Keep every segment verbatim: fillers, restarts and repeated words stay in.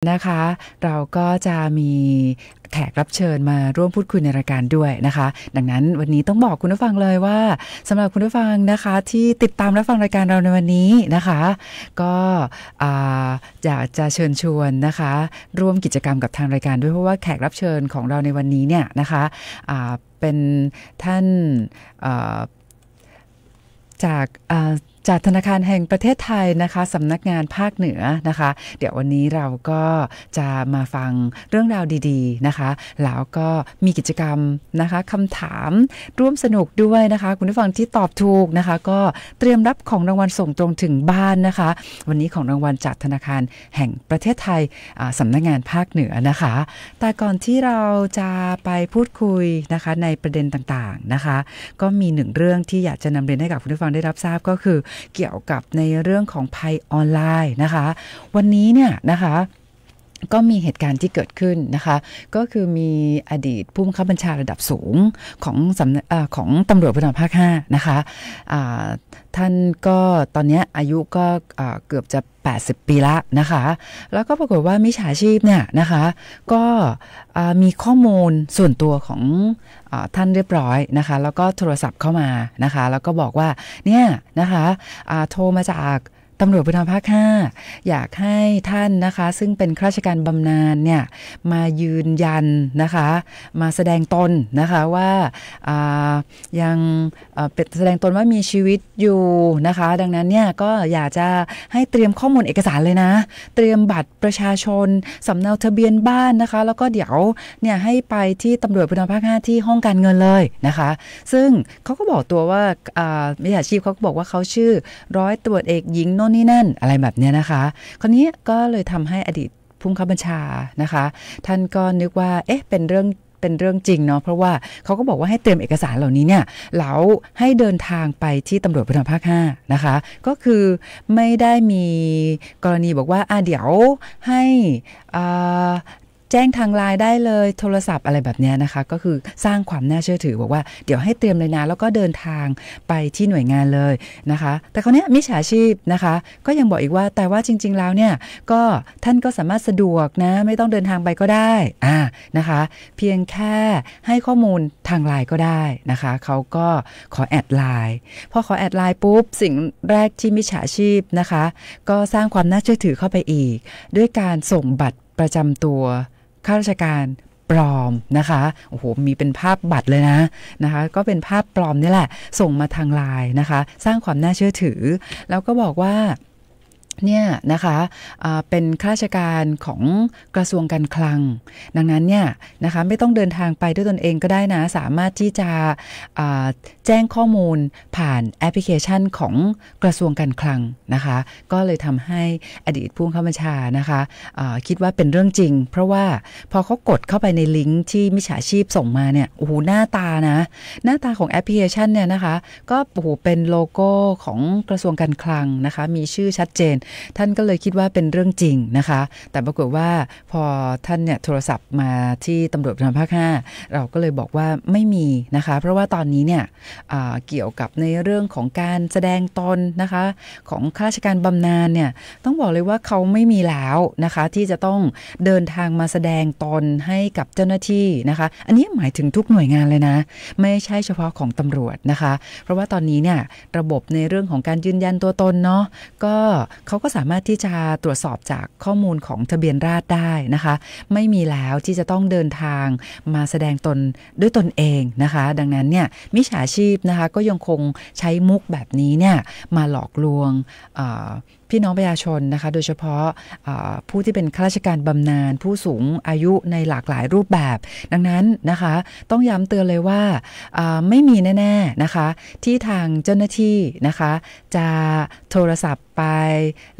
นะคะเราก็จะมีแขกรับเชิญมาร่วมพูดคุยในรายการด้วยนะคะดังนั้นวันนี้ต้องบอกคุณผู้ฟังเลยว่าสำหรับคุณผู้ฟังนะคะที่ติดตามรับฟังรายการเราในวันนี้นะคะก็อยากจะเชิญชวนนะคะร่วมกิจกรรมกับทางรายการด้วยเพราะว่าแขกรับเชิญของเราในวันนี้เนี่ยนะคะเป็นท่านจากจากธนาคารแห่งประเทศไทยนะคะสำนักงานภาคเหนือนะคะเดี๋ยววันนี้เราก็จะมาฟังเรื่องราวดีๆนะคะแล้วก็มีกิจกรรมนะคะคำถามร่วมสนุกด้วยนะคะคุณผู้ฟังที่ตอบถูกนะคะก็เตรียมรับของรางวัลส่งตรงถึงบ้านนะคะวันนี้ของรางวัลจากธนาคารแห่งประเทศไทยสำนักงานภาคเหนือนะคะแต่ก่อนที่เราจะไปพูดคุยนะคะในประเด็นต่างๆนะคะก็มีหนึ่งเรื่องที่อยากจะนำเรียนให้กับคุณผู้ฟังได้รับทราบก็คือเกี่ยวกับในเรื่องของภัยออนไลน์นะคะวันนี้เนี่ยนะคะก็มีเหตุการณ์ที่เกิดขึ้นนะคะก็คือมีอดีตผู้บังคับบัญชาระดับสูงของสำนักของตำรวจภูธรภาคห้านะคะท่านก็ตอนนี้อายุก็เกือบจะแปดสิบปีละนะคะแล้วก็ปรากฏว่ามิจฉาชีพเนี่ยนะคะก็มีข้อมูลส่วนตัวของท่านเรียบร้อยนะคะแล้วก็โทรศัพท์เข้ามานะคะแล้วก็บอกว่าเนี่ยนะคะโทรมาจากตำรวจภูธรภาคห้าอยากให้ท่านนะคะซึ่งเป็นข้าราชการบำนาญเนี่ยมายืนยันนะคะมาแสดงตนนะคะว่ายังแสดงตนว่ามีชีวิตอยู่นะคะดังนั้นเนี่ยก็อยากจะให้เตรียมข้อมูลเอกสารเลยนะเตรียมบัตรประชาชนสำเนาทะเบียนบ้านนะคะแล้วก็เดี๋ยวเนี่ยให้ไปที่ตำรวจภูธรภาคห้าที่ห้องการเงินเลยนะคะซึ่งเขาก็บอกตัวว่ามิจฉาชีพเขาก็บอกว่าเขาชื่อร้อยตำรวจเอกหญิงโน่นนี่นั่นอะไรแบบเนี้ยนะคะคราวนี้ก็เลยทำให้อดีตผู้บังคับบัญชานะคะท่านก็นึกว่าเอ๊ะเป็นเรื่องเป็นเรื่องจริงเนาะเพราะว่าเขาก็บอกว่าให้เตรียมเอกสารเหล่านี้เนี่ยแล้วให้เดินทางไปที่ตำรวจภูธรภาคห้านะคะก็คือไม่ได้มีกรณีบอกว่าอ่ะเดี๋ยวให้อ่าแจ้งทางไลน์ได้เลยโทรศัพท์อะไรแบบนี้นะคะก็คือสร้างความน่าเชื่อถือบอกว่าเดี๋ยวให้เตรียมเลยนะแล้วก็เดินทางไปที่หน่วยงานเลยนะคะแต่คราวนี้มิจฉาชีพนะคะก็ยังบอกอีกว่าแต่ว่าจริงๆแล้วเนี่ยก็ท่านก็สามารถสะดวกนะไม่ต้องเดินทางไปก็ได้อ่านะคะเพียงแค่ให้ข้อมูลทางไลน์ก็ได้นะคะเขาก็ขอแอดไลน์พอขอแอดไลน์ปุ๊บสิ่งแรกที่มิจฉาชีพนะคะก็สร้างความน่าเชื่อถือเข้าไปอีกด้วยการส่งบัตรประจำตัวข้าราชการปลอมนะคะโอ้โหมีเป็นภาพบัตรเลยนะนะคะก็เป็นภาพปลอมนี่แหละส่งมาทางไลน์นะคะสร้างความน่าเชื่อถือแล้วก็บอกว่าเนี่ยนะคะเป็นข้าราชการของกระทรวงการคลังดังนั้นเนี่ยนะคะไม่ต้องเดินทางไปด้วยตนเองก็ได้นะสามารถที่จะแจ้งข้อมูลผ่านแอปพลิเคชันของกระทรวงการคลังนะคะก็เลยทำให้อดีตผู้บังคับบัญชานะคะคิดว่าเป็นเรื่องจริงเพราะว่าพอเขากดเข้าไปในลิงก์ที่มิจฉาชีพส่งมาเนี่ยโอ้โหหน้าตานะหน้าตาของแอปพลิเคชันเนี่ยนะคะก็โอ้โหเป็นโลโก้ของกระทรวงการคลังนะคะมีชื่อชัดเจนท่านก็เลยคิดว่าเป็นเรื่องจริงนะคะแต่ปรากฏว่าพอท่านเนี่ยโทรศัพท์มาที่ตำรวจภูธรภาคห้าเราก็เลยบอกว่าไม่มีนะคะเพราะว่าตอนนี้เนี่ยเกี่ยวกับในเรื่องของการแสดงตนนะคะของข้าราชการบำนาญเนี่ยต้องบอกเลยว่าเขาไม่มีแล้วนะคะที่จะต้องเดินทางมาแสดงตนให้กับเจ้าหน้าที่นะคะอันนี้หมายถึงทุกหน่วยงานเลยนะไม่ใช่เฉพาะของตำรวจนะคะเพราะว่าตอนนี้เนี่ยระบบในเรื่องของการยืนยันตัวตนเนาะก็เขาก็สามารถที่จะตรวจสอบจากข้อมูลของทะเบียนราษฎร์ได้นะคะไม่มีแล้วที่จะต้องเดินทางมาแสดงตนด้วยตนเองนะคะดังนั้นเนี่ยมิจฉาชีพนะคะก็ยังคงใช้มุกแบบนี้เนี่ยมาหลอกลวงพี่น้องประชาชนนะคะโดยเฉพาะผู้ที่เป็นข้าราชการบำนาญผู้สูงอายุในหลากหลายรูปแบบดังนั้นนะคะต้องย้ำเตือนเลยว่าไม่มีแน่ๆนะคะที่ทางเจ้าหน้าที่นะคะจะโทรศัพท์ไป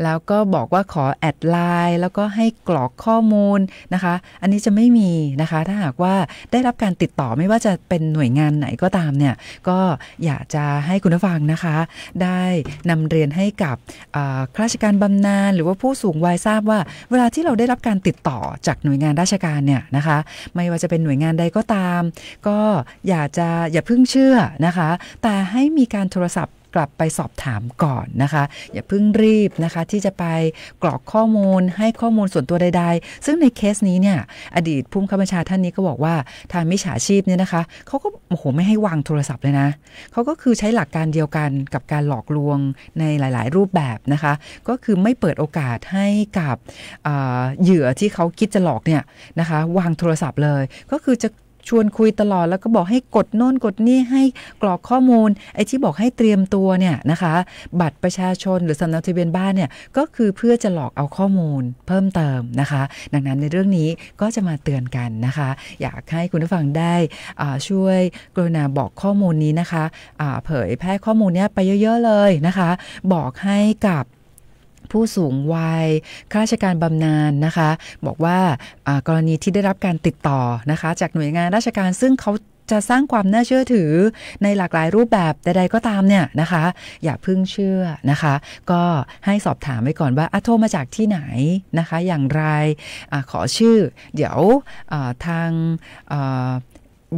แล้วก็บอกว่าขอแอดไลน์แล้วก็ให้กรอกข้อมูลนะคะอันนี้จะไม่มีนะคะถ้าหากว่าได้รับการติดต่อไม่ว่าจะเป็นหน่วยงานไหนก็ตามเนี่ยก็อยากจะให้คุณผู้ฟังนะคะได้นำเรียนให้กับข้าราชการบำนาญหรือว่าผู้สูงวัยทราบว่าเวลาที่เราได้รับการติดต่อจากหน่วยงานราชการเนี่ยนะคะไม่ว่าจะเป็นหน่วยงานใดก็ตามก็อยากจะอย่าเพิ่งเชื่อนะคะแต่ให้มีการโทรศัพท์ กลับไปสอบถามก่อนนะคะอย่าเพิ่งรีบนะคะที่จะไปกรอกข้อมูลให้ข้อมูลส่วนตัวใดๆซึ่งในเคสนี้เนี่ยอดีตผู้บังคับบัญชาท่านนี้ก็บอกว่าทางมิจฉาชีพเนี่ยนะคะเขาก็โอ้โหไม่ให้วางโทรศัพท์เลยนะเขาก็คือใช้หลักการเดียวกันกับการหลอกลวงในหลายๆรูปแบบนะคะก็คือไม่เปิดโอกาสให้กับเหยื่อที่เขาคิดจะหลอกเนี่ยนะคะวางโทรศัพท์เลยก็คือจะชวนคุยตลอดแล้วก็บอกให้กดโน่นกดนี่ให้กรอกข้อมูลไอ้ที่บอกให้เตรียมตัวเนี่ยนะคะบัตรประชาชนหรือสำเนาทะเบียนบ้านเนี่ยก็คือเพื่อจะหลอกเอาข้อมูลเพิ่มเติมนะคะดังนั้นในเรื่องนี้ก็จะมาเตือนกันนะคะอยากให้คุณผู้ฟังได้ช่วยกรุณาบอกข้อมูลนี้นะคะเผยแพร่ข้อมูลเนี้ยไปเยอะๆเลยนะคะบอกให้กับผู้สูงวัยข้าราชการบำนาญ น, นะคะบอกว่ากรณีที่ได้รับการติดต่อนะคะจากหน่วยงานราชการซึ่งเขาจะสร้างความน่าเชื่อถือในหลากหลายรูปแบบใดๆก็ตามเนี่ยนะคะอย่าพึ่งเชื่อนะคะก็ให้สอบถามไว้ก่อนว่าโทรมาจากที่ไหนนะคะอย่างไรอขอชื่อเดี๋ยวทาง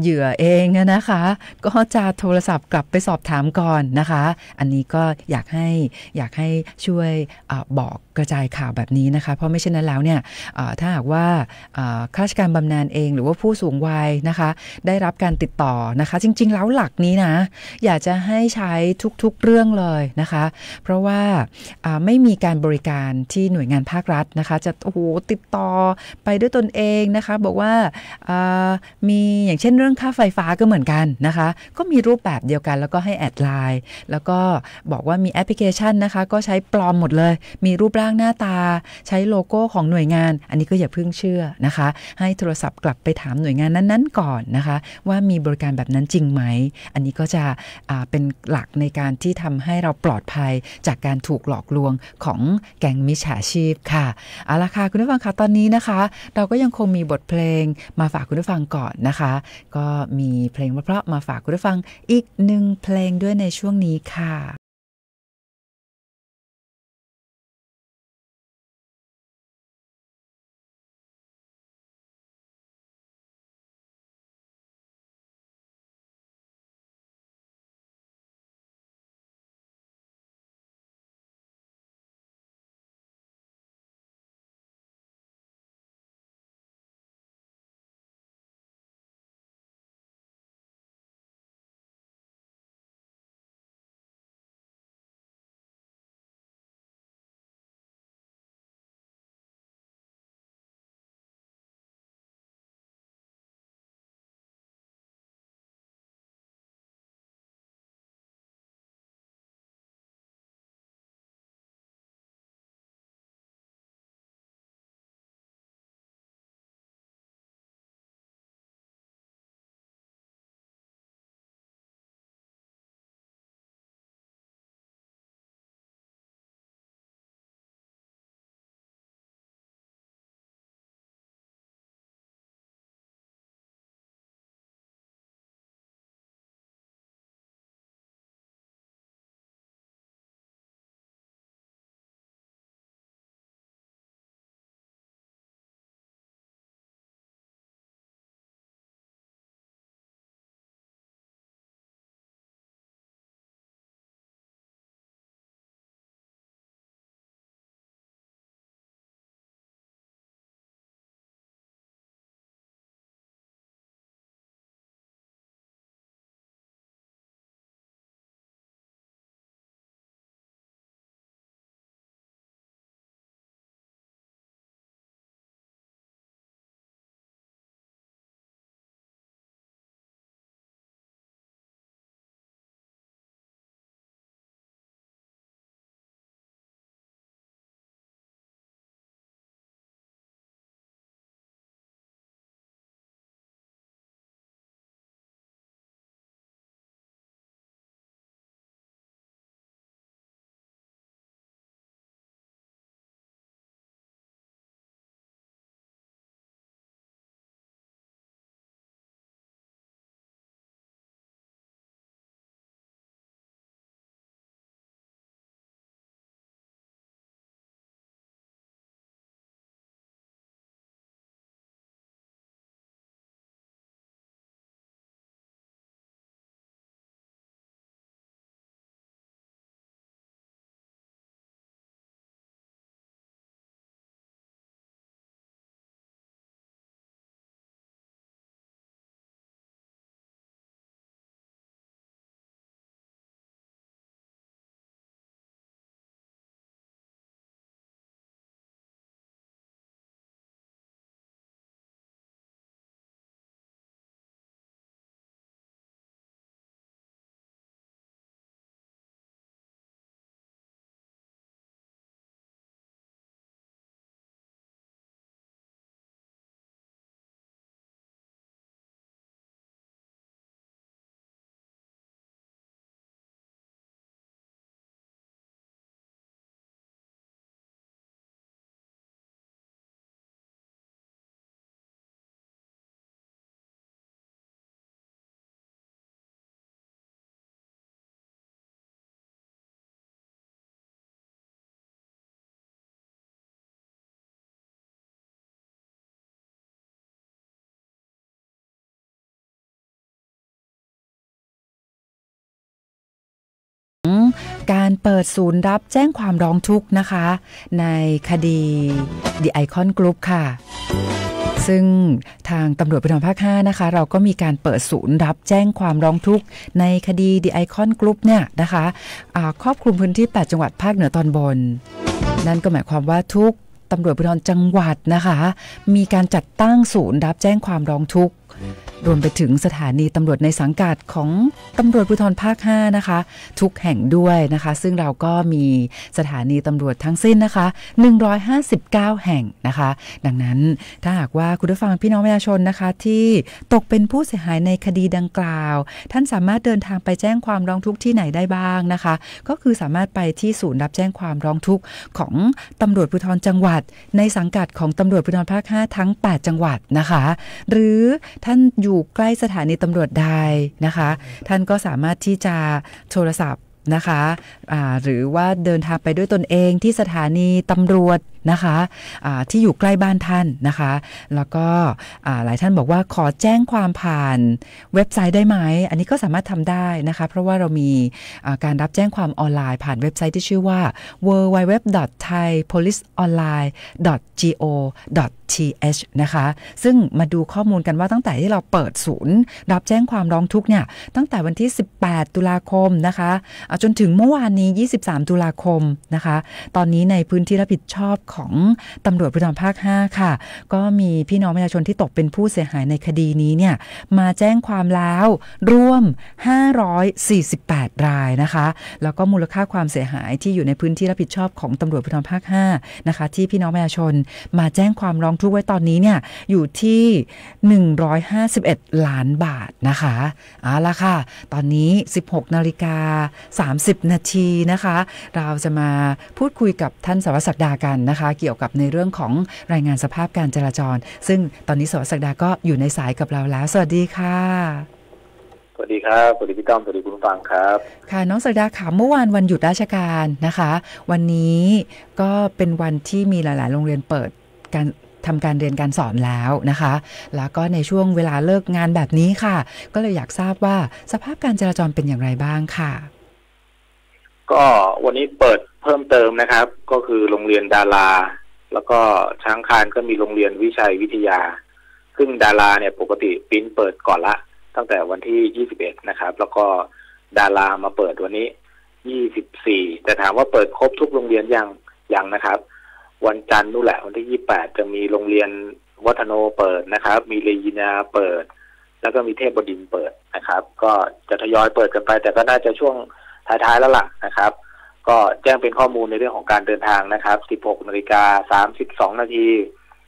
เหยื่อเองนะคะก็จะโทรศัพท์กลับไปสอบถามก่อนนะคะอันนี้ก็อยากให้อยากให้ช่วยอบอกกระจายข่าวแบบนี้นะคะเพราะไม่เช่นนั้นแล้วเนี่ยถ้าหากว่าข้าราชการบำนาญเองหรือว่าผู้สูงวัยนะคะได้รับการติดต่อนะคะจริงๆแล้วหลักนี้นะอยากจะให้ใช้ทุกๆเรื่องเลยนะคะเพราะว่าไม่มีการบริการที่หน่วยงานภาครัฐนะคะจะโอ้โหติดต่อไปด้วยตนเองนะคะบอกว่ามีอย่างเช่นเรื่องค่าไฟฟ้าก็เหมือนกันนะคะก็มีรูปแบบเดียวกันแล้วก็ให้แอดไลน์แล้วก็บอกว่ามีแอปพลิเคชันนะคะก็ใช้ปลอมหมดเลยมีรูปร่างหน้าตาใช้โลโก้ของหน่วยงานอันนี้ก็อย่าเพิ่งเชื่อนะคะให้โทรศัพท์กลับไปถามหน่วยงานนั้นๆก่อนนะคะว่ามีบริการแบบนั้นจริงไหมอันนี้ก็จะเป็นหลักในการที่ทำให้เราปลอดภัยจากการถูกหลอกลวงของแก๊งมิจฉาชีพค่ะเอาละค่ะคุณผู้ฟังคะตอนนี้นะคะเราก็ยังคงมีบทเพลงมาฝากคุณผู้ฟังก่อนนะคะก็มีเพลงเพราะๆมาฝากคุณผู้ฟังอีกหนึ่งเพลงด้วยในช่วงนี้ค่ะ การเปิดศูนย์รับแจ้งความร้องทุกข์นะคะในคดีThe Icon Group ค่ะซึ่งทางตำรวจภูธรภาคห้านะคะเราก็มีการเปิดศูนย์รับแจ้งความร้องทุกข์ในคดี The Icon Group เนี่ยนะคะครอบคลุมพื้นที่แปดจังหวัดภาคเหนือตอนบนนั่นก็หมายความว่าทุกตำรวจภูธรจังหวัดนะคะมีการจัดตั้งศูนย์รับแจ้งความร้องทุกข์รวมไปถึงสถานีตำรวจในสังกัดของตำรวจภูธรภาคห้านะคะทุกแห่งด้วยนะคะซึ่งเราก็มีสถานีตำรวจทั้งสิ้นนะคะหนึ่งร้อยห้าสิบเก้าแห่งนะคะดังนั้นถ้าหากว่าคุณผู้ฟังพี่น้องประชาชนนะคะที่ตกเป็นผู้เสียหายในคดีดังกล่าวท่านสามารถเดินทางไปแจ้งความร้องทุกข์ที่ไหนได้บ้างนะคะก็คือสามารถไปที่ศูนย์รับแจ้งความร้องทุกข์ของตำรวจภูธรจังหวัดในสังกัดของตำรวจภูธรภาคห้าทั้งแปดจังหวัดนะคะหรือท่านอยู่ใกล้สถานีตำรวจใดนะคะท่านก็สามารถที่จะโทรศัพท์นะคะหรือว่าเดินทางไปด้วยตนเองที่สถานีตำรวจนะคะที่อยู่ใกล้บ้านท่านนะคะแล้วก็หลายท่านบอกว่าขอแจ้งความผ่านเว็บไซต์ได้ไหมอันนี้ก็สามารถทำได้นะคะเพราะว่าเรามีการรับแจ้งความออนไลน์ผ่านเว็บไซต์ที่ชื่อว่า ดับเบิลยู ดับเบิลยู ดับเบิลยู ดอท ไทยโพลิสออนไลน์ ดอท โก ดอท ที เอช นะคะซึ่งมาดูข้อมูลกันว่าตั้งแต่ที่เราเปิดศูนย์รับแจ้งความร้องทุกข์เนี่ยตั้งแต่วันที่สิบแปดตุลาคมนะคะจนถึงเมื่อวานนี้ยี่สิบสามตุลาคมนะคะตอนนี้ในพื้นที่รับผิดชอบของตำรวจภูธรภาคห้าค่ะก็มีพี่น้องประชาชนที่ตกเป็นผู้เสียหายในคดีนี้เนี่ยมาแจ้งความแล้วรวมห้าร้อยสี่สิบแปดรายนะคะแล้วก็มูลค่าความเสียหายที่อยู่ในพื้นที่รับผิดชอบของตำรวจภูธรภาคห้านะคะที่พี่น้องประชาชนมาแจ้งความร้องทุกข์ไว้ตอนนี้เนี่ยอยู่ที่หนึ่งร้อยห้าสิบเอ็ดล้านบาทนะคะเอาละค่ะตอนนี้สิบหกนาฬิกาสามสิบนาทีนะคะเราจะมาพูดคุยกับท่านสวัสดิ์ศักดากันนะคะเกี่ยวกับในเรื่องของรายงานสภาพการจราจรซึ่งตอนนี้สวัสดิ์ศักดาก็อยู่ในสายกับเราแล้วสวัสดีค่ะสวัสดีครับสวัสดีพี่ต้อมสวัสดีคุณผู้ฟังครับค่ะน้องศักดาค่ะเมื่อวานวันหยุดราชการนะคะวันนี้ก็เป็นวันที่มีหลายๆโรงเรียนเปิดการทำการเรียนการสอนแล้วนะคะแล้วก็ในช่วงเวลาเลิกงานแบบนี้ค่ะก็เลยอยากทราบว่าสภาพการจราจรเป็นอย่างไรบ้างค่ะก็วันนี้เปิดเพิ่มเติมนะครับก็คือโรงเรียนดาราแล้วก็ช้างคานก็มีโรงเรียนวิชัยวิทยาซึ่งดาราเนี่ยปกติปิ้นเปิดก่อนละตั้งแต่วันที่ยี่สิบเอ็ดนะครับแล้วก็ดารามาเปิดวันนี้ยี่สิบสี่แต่ถามว่าเปิดครบทุกโรงเรียนยังยังนะครับวันจันทร์นู่นแหละวันที่ยี่สิบแปดจะมีโรงเรียนวัฒโนเปิดนะครับมีเรยินาเปิดแล้วก็มีเทพบดินเปิดนะครับก็จะทยอยเปิดกันไปแต่ก็น่าจะช่วงท้ายๆแล้วล่ะนะครับก็แจ้งเป็นข้อมูลในเรื่องของการเดินทางนะครับ สิบหกนาฬิกาสามสิบสอง นาที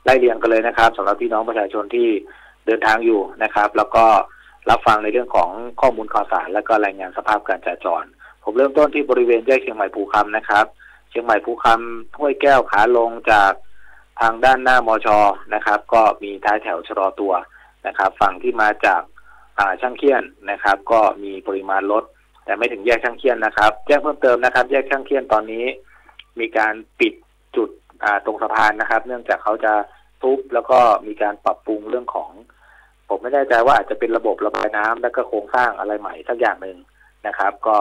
ไล่เรียงกันเลยนะครับสำหรับพี่น้องประชาชนที่เดินทางอยู่นะครับแล้วก็รับฟังในเรื่องของข้อมูลข่าวสารและก็รายงานสภาพการจราจรผมเริ่มต้นที่บริเวณแยกเชียงใหม่ภูคำนะครับเชียงใหม่ภูคำห้วยแก้วขาลงจากทางด้านหน้ามช.นะครับก็มีท้ายแถวชะลอตัวนะครับฝั่งที่มาจากช่างเคี้ยนนะครับก็มีปริมาณรถแต่ไม่ถึงแยกช่างเคี้ยนนะครับแจ้งเพิ่มเติมนะครับแยกช่างเคี้ยนตอนนี้มีการปิดจุดตรงสะพานนะครับเนื่องจากเขาจะทุบแล้วก็มีการปรับปรุงเรื่องของผมไม่แน่ใจว่าอาจจะเป็นระบบระบายน้ำและก็โครงสร้างอะไรใหม่สักอย่างหนึ่งนะครับก็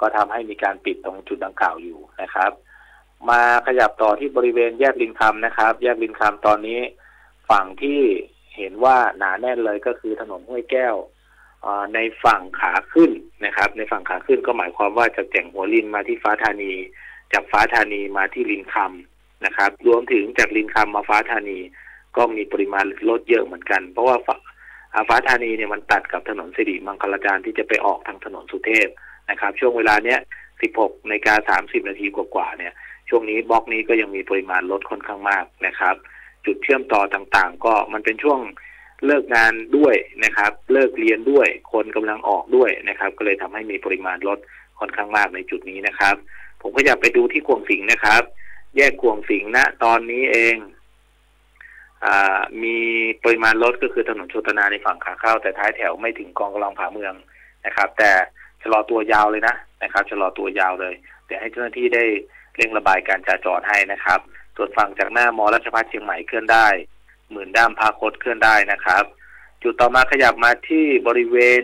ก็ทำให้มีการปิดตรงจุดดังกล่าวอยู่นะครับมาขยับต่อที่บริเวณแยกรินคำนะครับแยกรินคำตอนนี้ฝั่งที่เห็นว่าหนาแน่นเลยก็คือถนนห้วยแก้วในฝั่งขาขึ้นนะครับในฝั่งขาขึ้นก็หมายความว่าจากแจ่งหัวรินมาที่ฟ้าธานีจากฟ้าธานีมาที่รินคำนะครับรวมถึงจากรินคำมาฟ้าธานีก็มีปริมาณรถเยอะเหมือนกันเพราะว่าฟ้าธานีเนี่ยมันตัดกับถนนสิริมังคลาจารย์ที่จะไปออกทางถนนสุเทพนะครับช่วงเวลาเนี้ยสิบหกนาฬิกาสามสิบนาทีกว่าๆเนี่ยช่วงนี้บล็อกนี้ก็ยังมีปริมาณรถค่อนข้างมากนะครับจุดเชื่อมต่อต่างๆก็มันเป็นช่วงเลิกงานด้วยนะครับเลิกเรียนด้วยคนกำลังออกด้วยนะครับก็เลยทำให้มีปริมาณรถค่อนข้างมากในจุดนี้นะครับผมก็อยากไปดูที่ขวงสิงห์นะครับแยกขวงสิงห์ณตอนนี้เองอ่ามีปริมาณรถก็คือถนนโชตนาในฝั่งขาเข้าแต่ท้ายแถวไม่ถึงกองกำลังผาเมืองนะครับแต่ชะลอตัวยาวเลยนะนะครับชะลอตัวยาวเลยเดี๋ยวให้เจ้าหน้าที่ได้เร่งระบายการจราจรให้นะครับส่วนฝั่งจากหน้ามอราชภัฏเชียงใหม่เคลื่อนได้หมื่นด้ามพาคดเคลื่อนได้นะครับจุดต่อมาขยับมาที่บริเวณ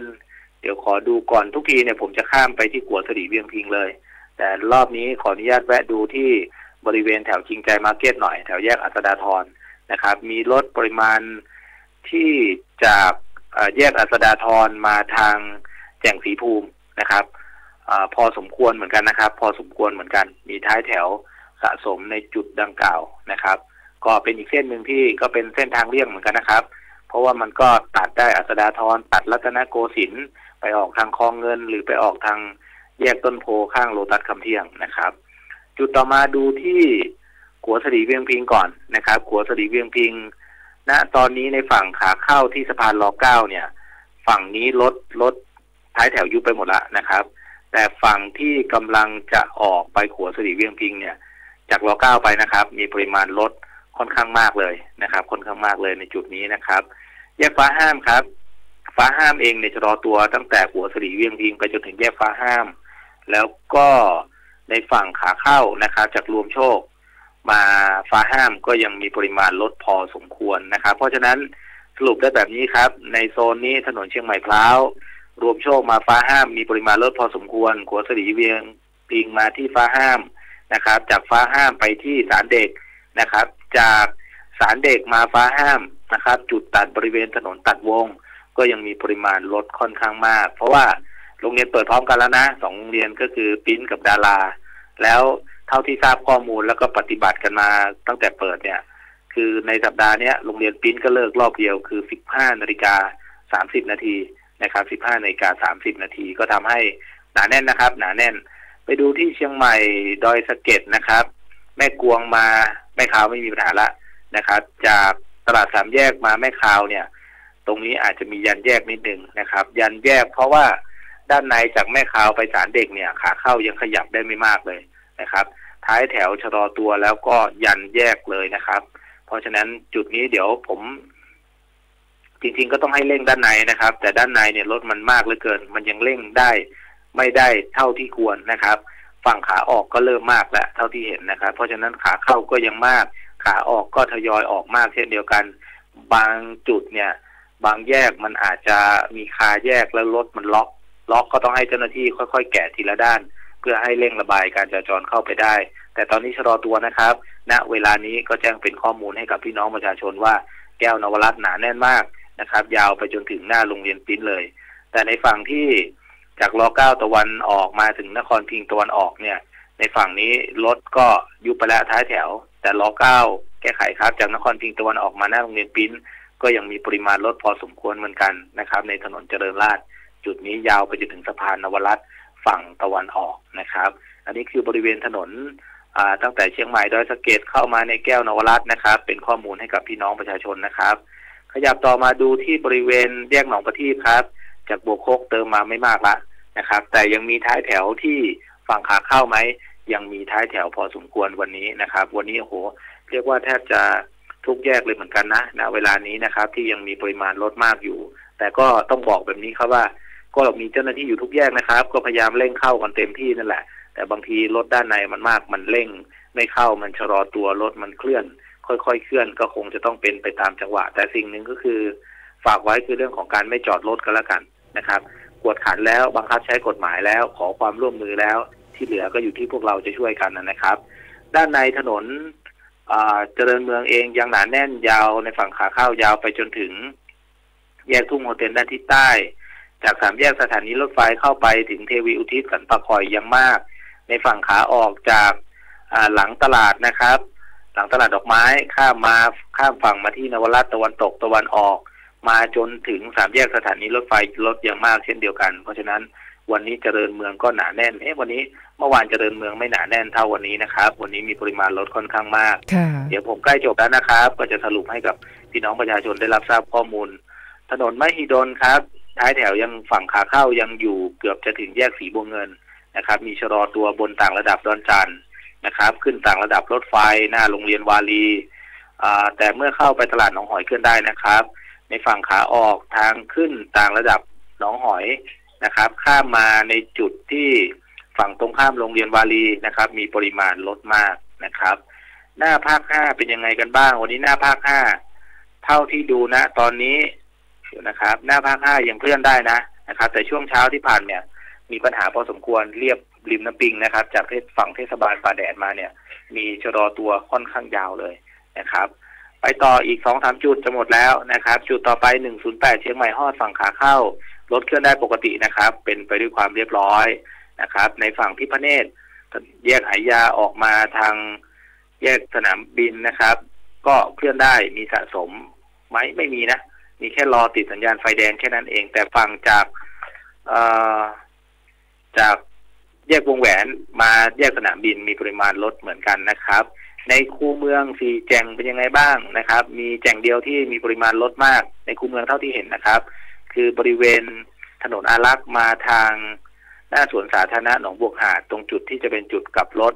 เดี๋ยวขอดูก่อนทุกทีเนี่ยผมจะข้ามไปที่กัวสรีเวียงพิงเลย แต่รอบนี้ขออนุญาตแวะดูที่บริเวณแถวคิงใจมาร์เก็ตหน่อยแถวแยกอัสดาธรนะครับมีรถปริมาณที่จากแยกอัสดาธรมาทางแจ่งศรีภูมินะครับอพอสมควรเหมือนกันนะครับพอสมควรเหมือนกันมีท้ายแถวสะสมในจุดดังกล่าวนะครับก็เป็นอีกเส้นหนึ่งที่ก็เป็นเส้นทางเลี่ยงเหมือนกันนะครับเพราะว่ามันก็ตัดได้อัสดาธรตัดรัตนโกสินทร์ไปออกทางคลองเงินหรือไปออกทางแยกต้นโพข้างโลตัสคำเที่ยงนะครับจุดต่อมาดูที่ขัวสลีเวียงพิงก่อนนะครับขัวสลีเวียงพิงณตอนนี้ในฝั่งขาเข้าที่สะพานล.เก้าเนี่ยฝั่งนี้รถรถท้ายแถวยุบไปหมดละนะครับแต่ฝั่งที่กำลังจะออกไปขัวสลีเวียงพิงเนี่ยจากล.เก้าไปนะครับมีปริมาณรถค่อนข้างมากเลยนะครับค่อนข้างมากเลยในจุดนี้นะครับแยกฟ้าห้ามครับฟ้าห้ามเองเนี่ยจะรอตัวตั้งแต่ขัวสลีเวียงพิงไปจนถึงแยกฟ้าห้ามแล้วก็ในฝั่งขาเข้านะครับจากรวมโชคมาฟ้าห้ามก็ยังมีปริมาณลดพอสมควรนะครับเพราะฉะนั้นสรุปได้แบบนี้ครับในโซนนี้ถนนเชียงใหม่พร้าวรวมโชคมาฟ้าห้ามมีปริมาณลดพอสมควรขัวสลีเวียงพิงมาที่ฟ้าห้ามนะครับจากฟ้าห้ามไปที่ศาลเด็กนะครับจากศาลเด็กมาฟ้าห้ามนะครับจุดตัดบริเวณถนนตัดวงก็ยังมีปริมาณลดค่อนข้างมากเพราะว่าโรงเรียนเปิดพร้อมกันแล้วนะสองโรงเรียนก็คือปิ้นกับดาราแล้วเท่าที่ทราบข้อมูลแล้วก็ปฏิบัติกันมาตั้งแต่เปิดเนี่ยคือในสัปดาห์นี้โรงเรียนปิ้นก็เลิกรอบเดียวคือสิบห้านาฬิกาสามสิบนาทีนะครับสิบห้านาฬิกาสามสิบนาทีก็ทำให้หนาแน่นนะครับหนาแน่นไปดูที่เชียงใหม่ดอยสะเก็ดนะครับแม่กวงมาแม่คาวไม่มีปัญหาละนะครับจากตลาดสามแยกมาแม่คาวเนี่ยตรงนี้อาจจะมียันแยกนิดนึงนะครับยันแยกเพราะว่าด้านในจากแม่คาวไปศาลเด็กเนี่ยขาเข้ายังขยับได้ไม่มากเลยนะครับท้ายแถวชะลอตัวแล้วก็ยันแยกเลยนะครับเพราะฉะนั้นจุดนี้เดี๋ยวผมจริงๆก็ต้องให้เร่งด้านในนะครับแต่ด้านในเนี่ยรถมันมากเหลือเกินมันยังเร่งได้ไม่ได้เท่าที่ควรนะครับฝั่งขาออกก็เริ่มมากแล้วเท่าที่เห็นนะครับเพราะฉะนั้นขาเข้าก็ยังมากขาออกก็ทยอยออกมากเช่นเดียวกันบางจุดเนี่ยบางแยกมันอาจจะมีคาแยกแล้วรถมันล็อกล็อกก็ต้องให้เจ้าหน้าที่ค่อยๆแกะทีละด้านเพื่อให้เร่งระบายการจราจรเข้าไปได้แต่ตอนนี้ชะลอตัวนะครับณเวลานี้ก็แจ้งเป็นข้อมูลให้กับพี่น้องประชาชนว่าแก้วนวรัตน์หนาแน่นมากนะครับยาวไปจนถึงหน้าโรงเรียนปิ้นเลยแต่ในฝั่งที่จากล.เก้าตะวันออกมาถึงนครพิงค์ตะวันออกเนี่ยในฝั่งนี้รถก็ยุบไปแล้วท้ายแถวแต่ล.เก้าแก้ไขครับจากนครพิงค์ตะวันออกมาหน้าโรงเรียนปิ้นก็ยังมีปริมาณรถพอสมควรเหมือนกันนะครับในถนนเจริญราษฎร์จุดนี้ยาวไปจนถึงสะพานนวรัตน์ฝั่งตะวันออกนะครับอันนี้คือบริเวณถนนตั้งแต่เชียงใหม่ดอยสะเก็ดเข้ามาในแก้วนวรัตน์นะครับเป็นข้อมูลให้กับพี่น้องประชาชนนะครับขยับต่อมาดูที่บริเวณแยกหนองประทีปครับจากบัวโคกเติมมาไม่มากละนะครับแต่ยังมีท้ายแถวที่ฝั่งขาเข้าไหมยังมีท้ายแถวพอสมควรวันนี้นะครับวันนี้โอ้โหเรียกว่าแทบจะทุกแยกเลยเหมือนกันนะณเวลานี้นะครับที่ยังมีปริมาณรถมากอยู่แต่ก็ต้องบอกแบบนี้ครับว่าก็มีเจ้าหน้าที่อยู่ทุกแยกนะครับก็พยายามเร่งเข้ากันเต็มที่นั่นแหละแต่บางทีรถด้านในมันมากมันเร่งไม่เข้ามันชะลอตัวรถมันเคลื่อนค่อยๆเคลื่อนก็คงจะต้องเป็นไปตามจังหวะแต่สิ่งหนึ่งก็คือฝากไว้คือเรื่องของการไม่จอดรถกันละกันนะครับกวดขันแล้วบังคับใช้กฎหมายแล้วขอความร่วมมือแล้วที่เหลือก็อยู่ที่พวกเราจะช่วยกันนะครับด้านในถนนเจริญเมืองเองยังหนาแน่นยาวในฝั่งขาเข้ายาวไปจนถึงแยกทุ่งโฮเทลด้านทิศใต้จากสามแยกสถานีรถไฟเข้าไปถึงเทวีอุทิศสันปะคอยยังมากในฝั่งขาออกจากหลังตลาดนะครับหลังตลาดดอกไม้ข้ามมาข้ามฝั่งมาที่นวรัตน์ตะวันตกตะวันออกมาจนถึงสามแยกสถานีรถไฟรถยังมากเช่นเดียวกันเพราะฉะนั้นวันนี้เจริญเมืองก็หนาแน่นเอ๊ะวันนี้เมื่อวานเจริญเมืองไม่หนาแน่นเท่าวันนี้นะครับวันนี้มีปริมาณรถค่อนข้างมากเดี๋ยวผมใกล้จบแล้วนะครับก็จะสรุปให้กับพี่น้องประชาชนได้รับทราบข้อมูลถนนมหิดลครับท้ายแถวยังฝั่งขาเข้ายังอยู่เกือบจะถึงแยกสีบัวเงินนะครับมีชะลอตัวบนต่างระดับดอนจันนะครับขึ้นต่างระดับรถไฟหน้าโรงเรียนวารีแต่เมื่อเข้าไปตลาดหนองหอยเคลื่อนได้นะครับในฝั่งขาออกทางขึ้นต่างระดับหนองหอยนะครับข้ามมาในจุดที่ฝั่งตรงข้ามโรงเรียนวารีนะครับมีปริมาณลดมากนะครับหน้าภาคห้าเป็นยังไงกันบ้างวันนี้หน้าภาคห้าเท่าที่ดูนะตอนนี้นะครับหน้าภาคห้ายังเคลื่อนได้นะนะครับแต่ช่วงเช้าที่ผ่านเนี่ยมีปัญหาพอสมควรเรียบ ริมน้ำปิงนะครับจากฝั่งเทศบาลป่าแดดมาเนี่ยมีชะลอตัวค่อนข้างยาวเลยนะครับไปต่ออีก สองถึงสาม จุดจะหมดแล้วนะครับจุดต่อไปหนึ่งศูนย์แปดเชียงใหม่ฮอดฝั่งขาเข้ารถเคลื่อนได้ปกตินะครับเป็นไปด้วยความเรียบร้อยนะครับในฝั่งพิพเนตรแยกหายาออกมาทางแยกสนามบินนะครับก็เคลื่อนได้มีสะสมไหมไม่มีนะมีแค่รอติดสัญญาณไฟแดงแค่นั้นเองแต่ฝั่งจากจากแยกวงแหวนมาแยกสนามบินมีปริมาณลดเหมือนกันนะครับในคูเมืองสีแจงเป็นยังไงบ้างนะครับมีแจงเดียวที่มีปริมาณลดมากในคูเมืองเท่าที่เห็นนะครับคือบริเวณถนนอารักษ์มาทางหน้าสวนสาธารณะหนองบวกหาดตรงจุดที่จะเป็นจุดกลับรถ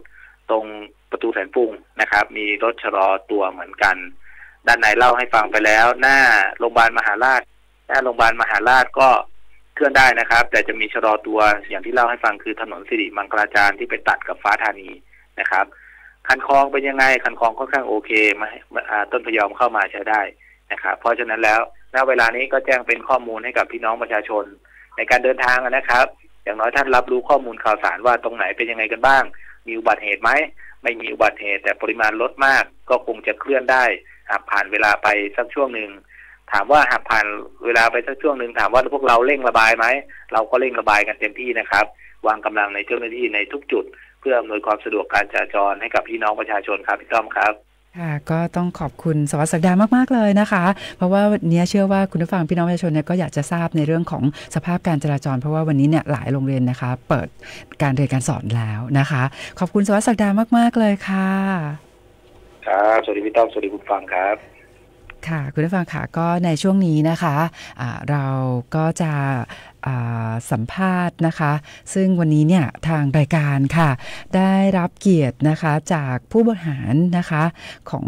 ตรงประตูแสนปรุงนะครับมีรถชะลอตัวเหมือนกันด้านในเล่าให้ฟังไปแล้วหน้าโรงพยาบาลมหาราชหน้าโรงพยาบาลมหาราชก็เคลื่อนได้นะครับแต่จะมีชะลอตัวอย่างที่เล่าให้ฟังคือถนนสิริมังคลาจารย์ที่ไปตัดกับฟ้าธานีนะครับคันคลองเป็นยังไงคันคลองค่อนข้างโอเคมาต้นพยอมเข้ามาใช้ได้นะครับเพราะฉะนั้นแล้วณเวลานี้ก็แจ้งเป็นข้อมูลให้กับพี่น้องประชาชนในการเดินทางนะครับอย่างน้อยท่านรับรู้ข้อมูลข่าวสารว่าตรงไหนเป็นยังไงกันบ้างมีอุบัติเหตุไหมไม่มีอุบัติเหตุแต่ปริมาณลดมากก็คงจะเคลื่อนได้หากผ่านเวลาไปสักช่วงหนึ่งถามว่าหากผ่านเวลาไปสักช่วงหนึ่งถามว่าพวกเราเร่งระบายไหมเราก็เร่งระบายกันเต็มที่นะครับวางกำลังในเจ้าหน้าที่ในทุกจุดเพื่ออำนวยความสะดวกการจราจรให้กับพี่น้องประชาชนครับพี่ต้อมครับค่ะก็ต้องขอบคุณสวัสดิ์ศักดามากๆเลยนะคะเพราะว่าวันนี้เชื่อว่าคุณผู้ฟังพี่น้องประชาชนเนี่ยก็อยากจะทราบในเรื่องของสภาพการจราจรเพราะว่าวันนี้เนี่ยหลายโรงเรียนนะคะเปิดการเรียนการสอนแล้วนะคะขอบคุณสวัสดิ์ศักดามากๆเลยค่ะครับสวัสดีพี่ต้อมสวัสดีคุณฟังครับค่ะคุณผู้ฟังค่ะก็ในช่วงนี้นะคะะเราก็จะสัมภาษณ์นะคะซึ่งวันนี้เนี่ยทางรายการค่ะได้รับเกียรตินะคะจากผู้บริหารนะคะของ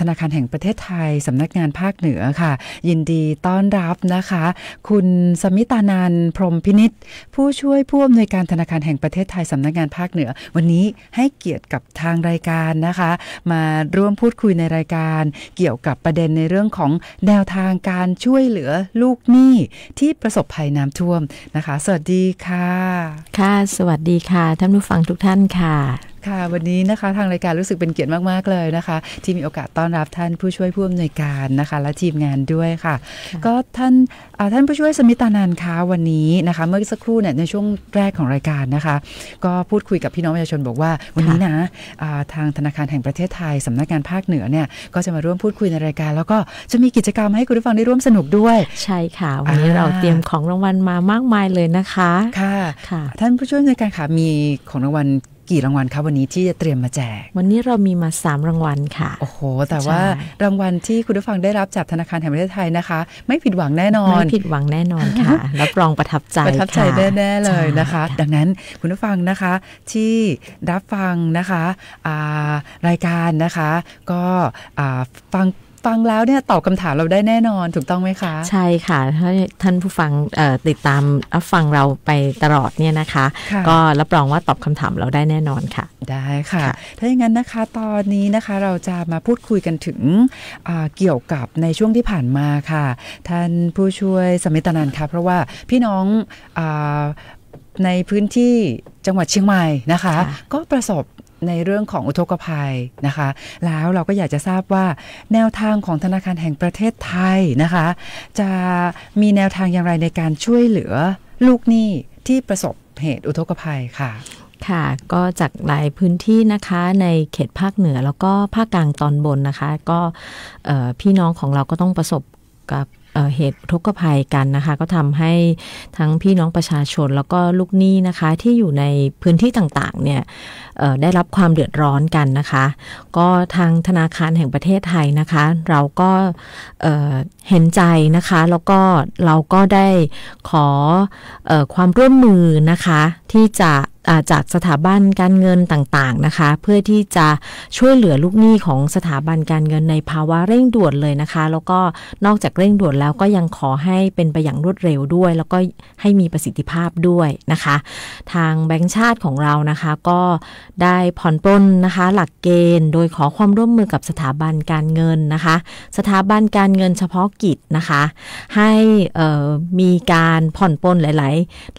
ธนาคารแห่งประเทศไทยสำนักงานภาคเหนือค่ะยินดีต้อนรับนะคะคุณสมิตานันท์พรหมพินิจผู้ช่วยผู้อำนวยการธนาคารแห่งประเทศไทยสำนักงานภาคเหนือวันนี้ให้เกียรติกับทางรายการนะคะมาร่วมพูดคุยในรายการเกี่ยวกับประเด็นในเรื่องของแนวทางการช่วยเหลือลูกหนี้ที่ประสบภัยน้ำท่วมนะคะสวัสดีค่ะค่ะสวัสดีค่ะท่านผู้ฟังทุกท่านค่ะค่ะวันนี้นะคะทางรายการรู้สึกเป็นเกียรติมากๆเลยนะคะที่มีโอกาสต้อนรับท่านผู้ช่วยผู้อำนวยการนะคะและทีมงานด้วยค่ะก็ท่านท่านผู้ช่วยสมิตานันท์คะวันนี้นะคะเมื่อสักครู่เนี่ยในช่วงแรกของรายการนะคะก็พูดคุยกับพี่น้องประชาชนบอกว่าวันนี้นะทางธนาคารแห่งประเทศไทยสำนักงานภาคเหนือเนี่ยก็จะมาร่วมพูดคุยในรายการแล้วก็จะมีกิจกรรมให้คุณผู้ฟังได้ร่วมสนุกด้วยใช่ค่ะวันนี้เราเตรียมของรางวัลมามากมายเลยนะคะค่ะค่ะท่านผู้ช่วยผู้อำนวยการค่ะมีของรางวัลกี่รางวัลคะวันนี้ที่จะเตรียมมาแจกวันนี้เรามีมาสามรางวัลค่ะโอ้โหแต่ว่ารางวัลที่คุณผู้ฟังได้รับจากธนาคารแห่งประเทศไทยนะคะไม่ผิดหวังแน่นอนไม่ผิดหวังแน่นอนค่ะรับรองประทับใจประทับใจแน่ๆเลยนะคะดังนั้นคุณผู้ฟังนะคะที่รับฟังนะคะรายการนะคะก็ฟังฟังแล้วเนี่ยตอบคำถามเราได้แน่นอนถูกต้องไหมคะใช่ค่ะถ้าท่านผู้ฟังติดตามรับฟังเราไปตลอดเนี่ยนะคะก็รับรองว่าตอบคำถามเราได้แน่นอนค่ะได้ค่ะถ้าอย่างนั้นนะคะตอนนี้นะคะเราจะมาพูดคุยกันถึงเกี่ยวกับในช่วงที่ผ่านมาค่ะท่านผู้ช่วยสมิตานันท์ค่ะเพราะว่าพี่น้องในพื้นที่จังหวัดเชียงใหม่นะคะก็ประสบในเรื่องของอุทกภัยนะคะแล้วเราก็อยากจะทราบว่าแนวทางของธนาคารแห่งประเทศไทยนะคะจะมีแนวทางอย่างไรในการช่วยเหลือลูกหนี้ที่ประสบเหตุอุทกภัยค่ะค่ะก็จากหลายพื้นที่นะคะในเขตภาคเหนือแล้วก็ภาคกลางตอนบนนะคะก็พี่น้องของเราก็ต้องประสบกับเหตุอุทกภัยกันนะคะก็ทำให้ทั้งพี่น้องประชาชนแล้วก็ลูกหนี้นะคะที่อยู่ในพื้นที่ต่างๆเนี่ยได้รับความเดือดร้อนกันนะคะก็ทางธนาคารแห่งประเทศไทยนะคะเราก็เห็นใจนะคะแล้วก็เราก็ได้ขอความร่วมมือนะคะที่จะจากสถาบันการเงินต่างๆนะคะเพื่อที่จะช่วยเหลือลูกหนี้ของสถาบันการเงินในภาวะเร่งด่วนเลยนะคะแล้วก็นอกจากเร่งด่วนแล้วก็ยังขอให้เป็นไปอย่างรวดเร็วด้วยแล้วก็ให้มีประสิทธิภาพด้วยนะคะทางแบงก์ชาติของเรานะคะก็ได้ผ่อนปลนนะคะหลักเกณฑ์โดยขอความร่วมมือกับสถาบันการเงินนะคะสถาบันการเงินเฉพาะกิจนะคะให้มีการผ่อนปลนห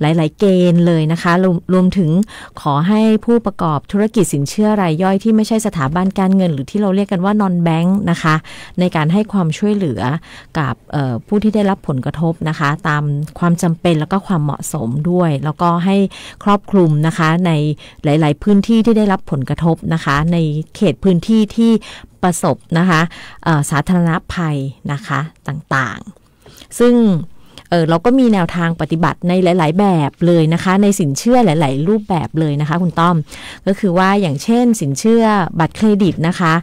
ลายๆหลายๆเกณฑ์เลยนะคะรวมถึง ขอให้ผู้ประกอบธุรกิจสินเชื่อรายย่อยที่ไม่ใช่สถาบันการเงินหรือที่เราเรียกกันว่านอนแบงค์นะคะในการให้ความช่วยเหลือกับผู้ที่ได้รับผลกระทบนะคะตามความจำเป็นแล้วก็ความเหมาะสมด้วยแล้วก็ให้ครอบคลุมนะคะในหลายๆพื้นที่ที่ได้รับผลกระทบนะคะในเขตพื้นที่ที่ประสบนะคะสาธารณภัยนะคะต่างๆซึ่งเออเราก็มีแนวทางปฏิบัติในหลายๆแบบเลยนะคะในสินเชื่อหลายๆรูปแบบเลยนะคะคุณต้อมก็คือว่าอย่างเช่นสินเชื่อบัตรเครดิตนะคะ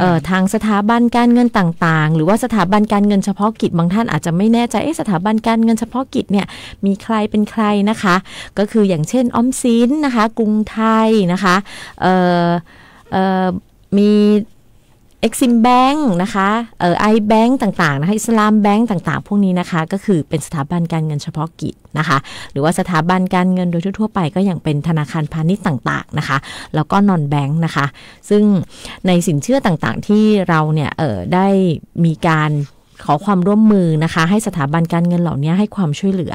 เออทางสถาบันการเงินต่างๆหรือว่าสถาบันการเงินเฉพาะกิจบางท่านอาจจะไม่แน่ใจเอ๊ะสถาบันการเงินเฉพาะกิจเนี่ยมีใครเป็นใครนะคะก็คืออย่างเช่นออมสินนะคะกรุงไทยนะคะเออเออมีExim Bank นะคะเอ่อ ไอ Bank ต่างๆนะคะ Exim Bank ต่างๆพวกนี้นะคะก็คือเป็นสถาบันการเงินเฉพาะกิจนะคะหรือว่าสถาบันการเงินโดยทั่วไปก็อย่างเป็นธนาคารพาณิชย์ต่างๆนะคะแล้วก็ Non Bank นะคะซึ่งในสินเชื่อต่างๆที่เราเนี่ยเอ่อได้มีการขอความร่วมมือนะคะให้สถาบันการเงินเหล่านี้ให้ความช่วยเหลือ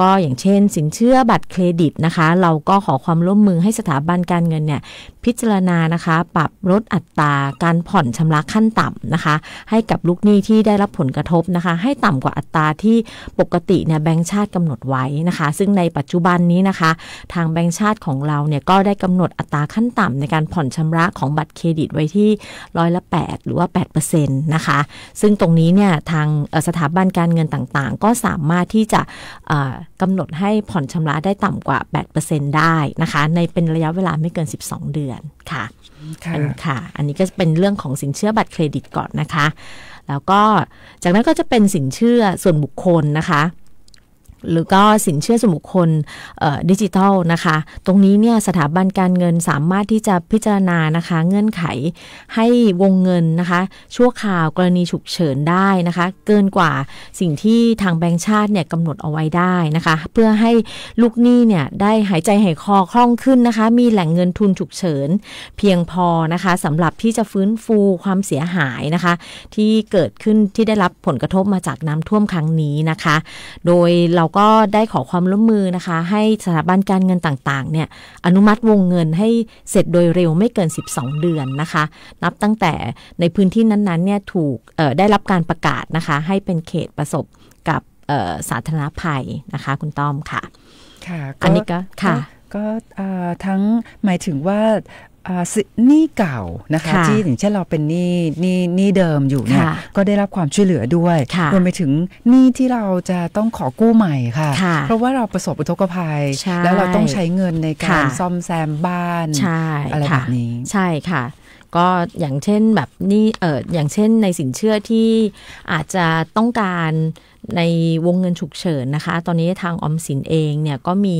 ก็อย่างเช่นสินเชื่อบัตรเครดิตนะคะเราก็ขอความร่วมมือให้สถาบันการเงินเนี่ยพิจารณานะคะปรับลดอัตราการผ่อนชำระขั้นต่ำนะคะให้กับลูกหนี้ที่ได้รับผลกระทบนะคะให้ต่ำกว่าอัตราที่ปกติเนี่ยแบงก์ชาติกำหนดไว้นะคะซึ่งในปัจจุบันนี้นะคะทางแบงก์ชาติของเราเนี่ยก็ได้กำหนดอัตราขั้นต่ำในการผ่อนชำระของบัตรเครดิตไว้ที่ร้อยละแปดหรือว่า แปดเปอร์เซ็นต์ นะคะซึ่งตรงนี้เนี่ยทางสถาบันการเงินต่างๆก็สามารถที่จะกำหนดให้ผ่อนชำระได้ต่ำกว่า แปดเปอร์เซ็นต์ ได้นะคะในเป็นระยะเวลาไม่เกินสิบสองเดือนค่ะอันค่ะอันนี้ก็เป็นเรื่องของสินเชื่อบัตรเครดิตก่อนนะคะแล้วก็จากนั้นก็จะเป็นสินเชื่อส่วนบุคคลนะคะหรือก็สินเชื่อส่วนบุคคลดิจิทัลนะคะตรงนี้เนี่ยสถาบันการเงินสามารถที่จะพิจารณานะคะเงื่อนไขให้วงเงินนะคะชั่วคราวกรณีฉุกเฉินได้นะคะเกินกว่าสิ่งที่ทางแบงก์ชาติเนี่ยกำหนดเอาไว้ได้นะคะเพื่อให้ลูกหนี้เนี่ยได้หายใจหายคอคล่องขึ้นนะคะมีแหล่งเงินทุนฉุกเฉินเพียงพอนะคะสำหรับที่จะฟื้นฟูความเสียหายนะคะที่เกิดขึ้นที่ได้รับผลกระทบมาจากน้ำท่วมครั้งนี้นะคะโดยเราก็ได้ขอความร่วมมือนะคะให้สถาบันการเงินต่างๆเนี่ยอนุมัติวงเงินให้เสร็จโดยเร็วไม่เกินสิบสองเดือนนะคะนับตั้งแต่ในพื้นที่นั้นๆเนี่ยถูกได้รับการประกาศนะคะให้เป็นเขตประสบกับสาธารณภัยนะคะคุณต้อมค่ะค่ะอันนี้ก็ค่ะก็ทั้งหมายถึงว่าหนี้เก่านะคะที่อย่างเช่นเราเป็นหนี้หนี้หนี้เดิมอยู่เนี่ยก็ได้รับความช่วยเหลือด้วยรวมไปถึงหนี้ที่เราจะต้องขอกู้ใหม่ค่ะเพราะว่าเราประสบอุทกภัยแล้วเราต้องใช้เงินในการซ่อมแซมบ้านอะไรแบบนี้ใช่ค่ะก็อย่างเช่นแบบนี่เอออย่างเช่นในสินเชื่อที่อาจจะต้องการในวงเงินฉุกเฉินนะคะตอนนี้ทางออมสินเองเนี่ยก็มี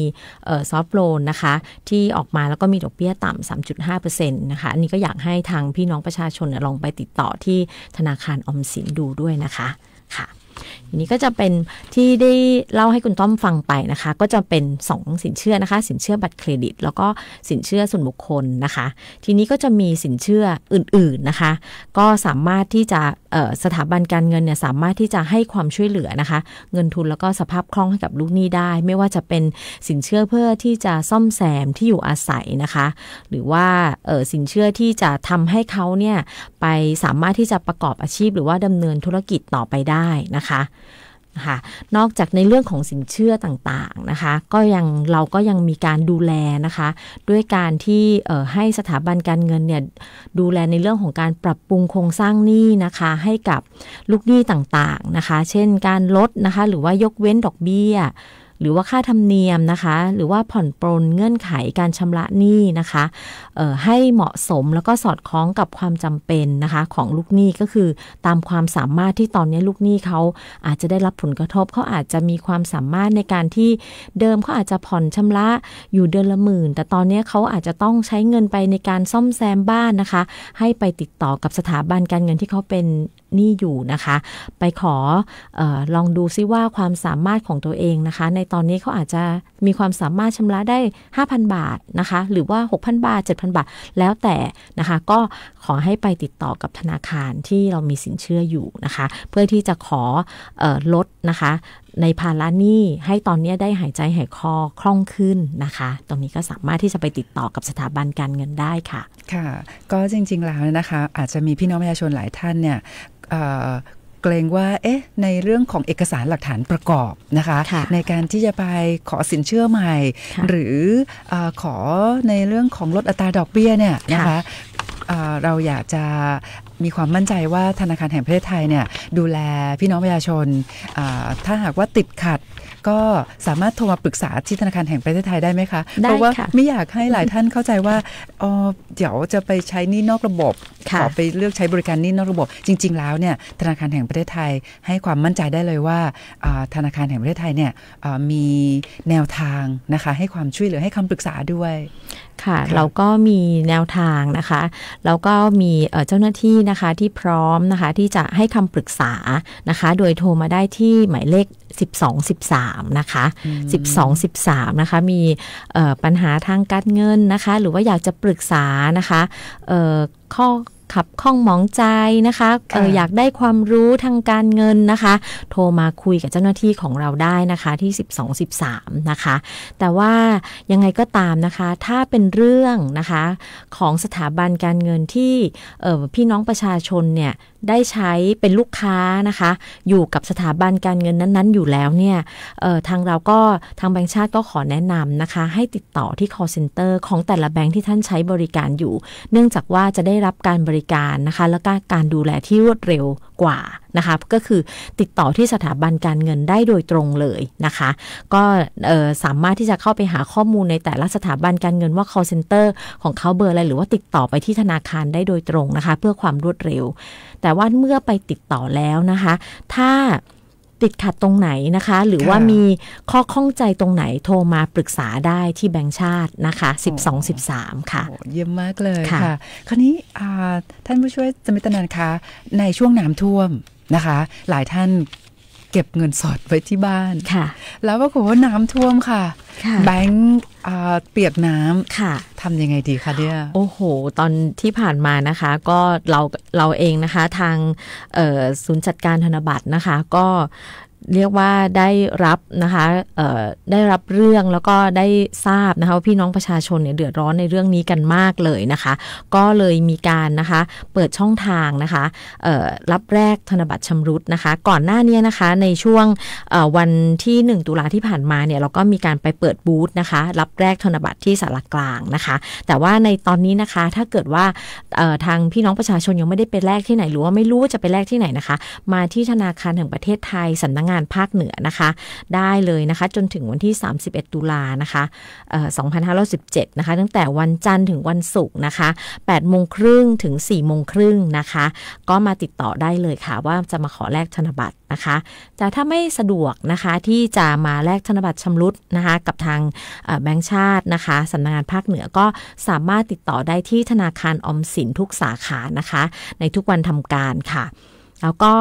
ซอฟท์โลนนะคะที่ออกมาแล้วก็มีดอกเบี้ยต่ำ สามจุดห้าเปอร์เซ็นต์ นะคะอันนี้ก็อยากให้ทางพี่น้องประชาชนลองไปติดต่อที่ธนาคารออมสินดูด้วยนะคะค่ะทีนี้ก็จะเป็นที่ได้เล่าให้คุณต้อมฟังไปนะคะก็จะเป็นสองสินเชื่อนะคะสินเชื่อบัตรเครดิตแล้วก็สินเชื่อส่วนบุคคลนะคะทีนี้ก็จะมีสินเชื่ออื่นๆนะคะก็สามารถที่จะสถาบันการเงินเนี่ยสามารถที่จะให้ความช่วยเหลือนะคะเงินทุนแล้วก็สภาพคล่องให้กับลูกหนี้ได้ไม่ว่าจะเป็นสินเชื่อเพื่อที่จะซ่อมแซมที่อยู่อาศัยนะคะหรือว่าสินเชื่อที่จะทำให้เขาเนี่ยไปสามารถที่จะประกอบอาชีพหรือว่าดำเนินธุรกิจต่อไปได้นะคะค่ะนอกจากในเรื่องของสินเชื่อต่างๆนะคะก็ยังเราก็ยังมีการดูแลนะคะด้วยการที่ให้สถาบันการเงินเนี่ยดูแลในเรื่องของการปรับปรุงโครงสร้างหนี้นะคะให้กับลูกหนี้ต่างๆนะคะเช่นการลดนะคะหรือว่ายกเว้นดอกเบี้ยหรือว่าค่าธรรมเนียมนะคะหรือว่าผ่อนปรนเงื่อนไขการชำระหนี้นะคะให้เหมาะสมแล้วก็สอดคล้องกับความจำเป็นนะคะของลูกหนี้ก็คือตามความสามารถที่ตอนนี้ลูกหนี้เขาอาจจะได้รับผลกระทบเขาอาจจะมีความสามารถในการที่เดิมเขาอาจจะผ่อนชำระอยู่เดือนละหมื่นแต่ตอนนี้เขาอาจจะต้องใช้เงินไปในการซ่อมแซมบ้านนะคะให้ไปติดต่อกับสถาบันการเงินที่เขาเป็นหนี้อยู่นะคะไปขอเอ่อลองดูซิว่าความสามารถของตัวเองนะคะในตอนนี้เขาอาจจะมีความสามารถชำระได้ ห้าพัน บาทนะคะหรือว่า หกพัน บาท เจ็ดพัน บาทแล้วแต่นะคะก็ขอให้ไปติดต่อกับธนาคารที่เรามีสินเชื่ออยู่นะคะเพื่อที่จะขอเอ่อลดนะคะ ในภาระหนี้ให้ตอนนี้ได้หายใจหายคอคล่องขึ้นนะคะตรงนี้ก็สามารถที่จะไปติดต่อกับสถาบันการเงินได้ค่ะค่ะก็จริงๆแล้วนะคะอาจจะมีพี่น้องประชาชนหลายท่านเนี่ยเกรงว่าเอ๊ะในเรื่องของเอกสารหลักฐานประกอบนะคะในการที่จะไปขอสินเชื่อใหม่หรือขอในเรื่องของลดอัตราดอกเบี้ยเนี่ยนะคะเราอยากจะมีความมั่นใจว่าธนาคารแห่งประเทศไทยเนี่ยดูแลพี่น้องประชาชนถ้าหากว่าติดขัดก็สามารถโทรมาปรึกษาที่ธนาคารแห่งประเทศไทยได้ไหมคะเพราะว่าไม่อยากให้หลายท่านเข้าใจว่าอ๋อเดี๋ยวจะไปใช้หนี้นอกระบบขอไปเลือกใช้บริการหนี้นอกระบบจริงๆแล้วเนี่ยธนาคารแห่งประเทศไทยให้ความมั่นใจได้เลยว่าธนาคารแห่งประเทศไทยเนี่ยมีแนวทางนะคะให้ความช่วยเหลือให้คำปรึกษาด้วยค่ะเราก็มีแนวทางนะคะแล้วก็มีเจ้าหน้าที่นะคะที่พร้อมนะคะที่จะให้คำปรึกษานะคะโดยโทรมาได้ที่หมายเลขสิบสอง สิบสามนะคะสิบสอง สิบสามนะคะมีปัญหาทางการเงินนะคะหรือว่าอยากจะปรึกษานะคะข้อขับข้องหมองใจนะคะเอออยากได้ความรู้ทางการเงินนะคะโทรมาคุยกับเจ้าหน้าที่ของเราได้นะคะที่สิบสอง สิบสามนะคะแต่ว่ายังไงก็ตามนะคะถ้าเป็นเรื่องนะคะของสถาบันการเงินที่เออพี่น้องประชาชนเนี่ยได้ใช้เป็นลูกค้านะคะอยู่กับสถาบันการเงินนั้นๆอยู่แล้วเนี่ยเออทางเราก็ทางแบงก์ชาติก็ขอแนะนำนะคะให้ติดต่อที่ call center ของแต่ละแบงก์ที่ท่านใช้บริการอยู่เนื่องจากว่าจะได้รับการบริการนะคะแล้วก็การดูแลที่รวดเร็วกว่านะคะก็คือติดต่อที่สถาบันการเงินได้โดยตรงเลยนะคะก็สามารถที่จะเข้าไปหาข้อมูลในแต่ละสถาบันการเงินว่า call center ของเขาเบอร์อะไรหรือว่าติดต่อไปที่ธนาคารได้โดยตรงนะคะเพื่อความรวดเร็วแต่ว่าเมื่อไปติดต่อแล้วนะคะถ้าติดขัดตรงไหนนะคะหรือว่ามีข้อข้องใจตรงไหนโทรมาปรึกษาได้ที่แบงก์ชาตินะคะสิบสอง สิบสามค่ะเยี่ยมมากเลยค่ะคราวนี้ท่านผู้ช่วยจมิตนันท์คะในช่วงน้ำท่วมนะคะหลายท่านเก็บเงินสดไว้ที่บ้านค่ะแล้วปรากฏว่าน้ำท่วมค่ะแบงก์เปียกน้ำค่ะทำยังไงดีคะเนี่ยโอ้โหตอนที่ผ่านมานะคะก็เราเราเองนะคะทางศูนย์จัดการธนบัตรนะคะก็เรียกว่าได้รับนะคะได้รับเรื่องแล้วก็ได้ทราบนะคะว่าพี่น้องประชาชนเนี่ยเดือดร้อนในเรื่องนี้กันมากเลยนะคะก็เลยมีการนะคะเปิดช่องทางนะคะรับแลกธนบัตรชำรุดนะคะก่อนหน้านี้นะคะในช่วงวันที่หนึ่งตุลาที่ผ่านมาเนี่ยเราก็มีการไปเปิดบูธนะคะรับแลกธนบัตรที่ศาลากลางนะคะแต่ว่าในตอนนี้นะคะถ้าเกิดว่าทางพี่น้องประชาชนยังไม่ได้ไปแลกที่ไหนหรือว่าไม่รู้จะไปแลกที่ไหนนะคะมาที่ธนาคารแห่งประเทศไทยสำนักงานภาคเหนือนะคะได้เลยนะคะจนถึงวันที่สามสิบเอ็ดตุลานะคะสองพันห้าร้อยสิบเจ็ดนะคะตั้งแต่วันจันทร์ถึงวันศุกร์นะคะแปดโมงครึ่งถึงสี่โมงครึ่งนะคะก็มาติดต่อได้เลยค่ะว่าจะมาขอแลกธนบัตรนะคะแต่ถ้าไม่สะดวกนะคะที่จะมาแลกธนบัตรชำรุดนะคะกับทางแบงก์ชาตินะคะสำนักงานภาคเหนือก็สามารถติดต่อได้ที่ธนาคารออมสินทุกสาขานะคะในทุกวันทำการค่ะแล้วก็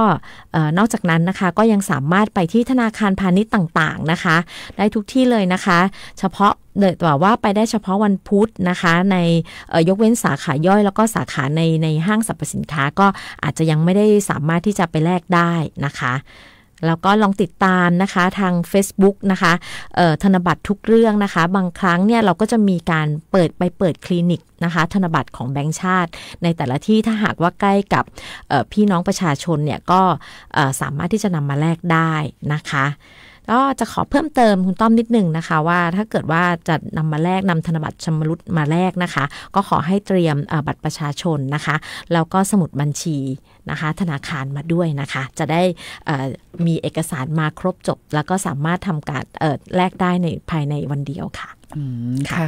นอกจากนั้นนะคะก็ยังสามารถไปที่ธนาคารพาณิชย์ต่างๆนะคะได้ทุกที่เลยนะคะเฉพาะเลยแต่ว่าไปได้เฉพาะวันพุธนะคะในยกเว้นสาขาย่อยแล้วก็สาขาในในห้างสรรพสินค้าก็อาจจะยังไม่ได้สามารถที่จะไปแลกได้นะคะแล้วก็ลองติดตามนะคะทาง Facebook นะคะธนบัตรทุกเรื่องนะคะบางครั้งเนี่ยเราก็จะมีการเปิดไปเปิดคลินิกนะคะธนบัตรของแบงก์ชาติในแต่ละที่ถ้าหากว่าใกล้กับพี่น้องประชาชนเนี่ยก็สามารถที่จะนำมาแลกได้นะคะก็จะขอเพิ่มเติมคุณต้อมนิดนึงนะคะว่าถ้าเกิดว่าจะนำมาแลกนำธนบัตรชำรุดมาแลกนะคะก็ขอให้เตรียมบัตรประชาชนนะคะแล้วก็สมุดบัญชีนะคะธนาคารมาด้วยนะคะจะได้มีเอกสารมาครบจบแล้วก็สามารถทำการแลกได้ในภายในวันเดียวค่ะค่ะ